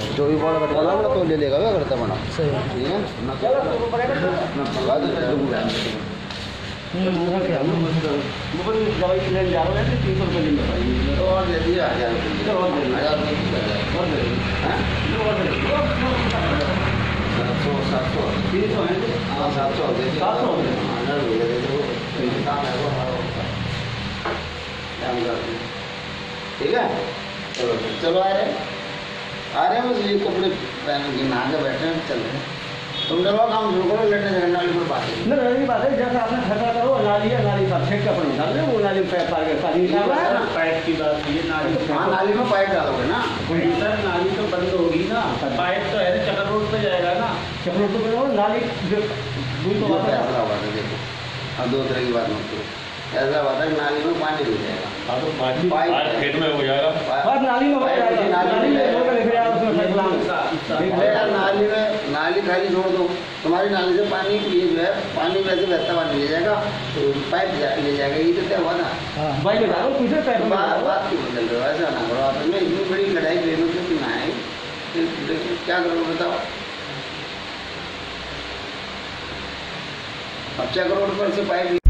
जो भी बॉल वाला तो ले लेगा वह करता बना सही है ना ठीक है। चलो चलो आ रहे हैं बस ये कपड़े पहन के नहा के बैठे हैं चल रहे हैं। तुम लोग काम शुरू करो लड़ने नाली पर बात है ना रही बात है जैसे आपने खर्चा करो नाली पर फेंक कपड़े निकाल रहे वो नाली में पानी डाल रहा है ना पाइप की बात ये नाली हाँ नाली में पाइप डालोगे ना सर नाली तो बंद होगी ना पाइप तो है चक्कर रोड पर जाएगा ना चक्कर रोड पर जाओ नाली जो फैसला हुआ था देखो अब दो तरह की बात मत करो ऐसा बात है नाली में पानी हो जाएगा तो पाइप खेत में हो जाएगा नाली में हो जाएगा नाली में नाली खाली छोड़ दो तुम्हारी नाली से पानी जो है पानी वैसे बहता पानी ले जाएगा तो पाइप ले जाएगा ये तो तय हुआ ना भाई बात क्यों बदल रहे हो ऐसा ना करो आप में इतनी बड़ी लड़ाई बहनों से क्यों ना आई क्या करो बताओ। अब 6 करोड़ पर से पाइप